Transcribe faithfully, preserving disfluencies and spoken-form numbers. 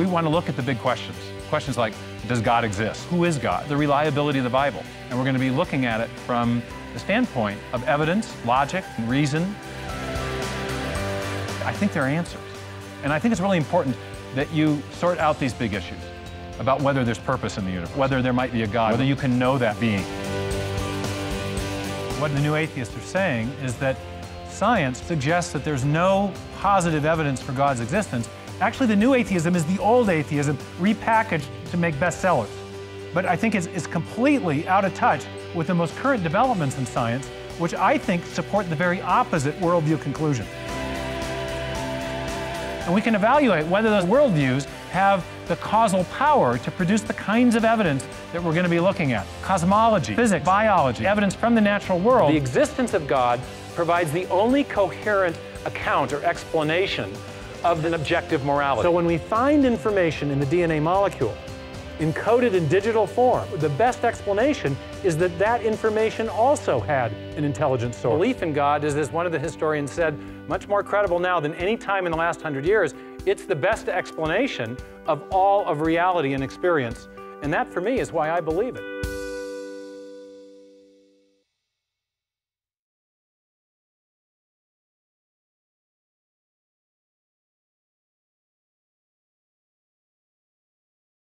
we want to look at the big questions. Questions like, does God exist? Who is God? The reliability of the Bible. And we're going to be looking at it from the standpoint of evidence, logic, and reason. I think there are answers. And I think it's really important that you sort out these big issues about whether there's purpose in the universe, whether there might be a God, whether you can know that being. What the new atheists are saying is that science suggests that there's no positive evidence for God's existence. Actually, the new atheism is the old atheism repackaged to make bestsellers. But I think it's, it's completely out of touch with the most current developments in science, which I think support the very opposite worldview conclusion. And we can evaluate whether those worldviews have the causal power to produce the kinds of evidence that we're going to be looking at. Cosmology, physics, biology, evidence from the natural world. The existence of God provides the only coherent account or explanation of an objective morality. So when we find information in the D N A molecule, encoded in digital form, the best explanation is that that information also had an intelligent source. Belief in God is, as one of the historians said, much more credible now than any time in the last hundred years. It's the best explanation of all of reality and experience. And that, for me, is why I believe it.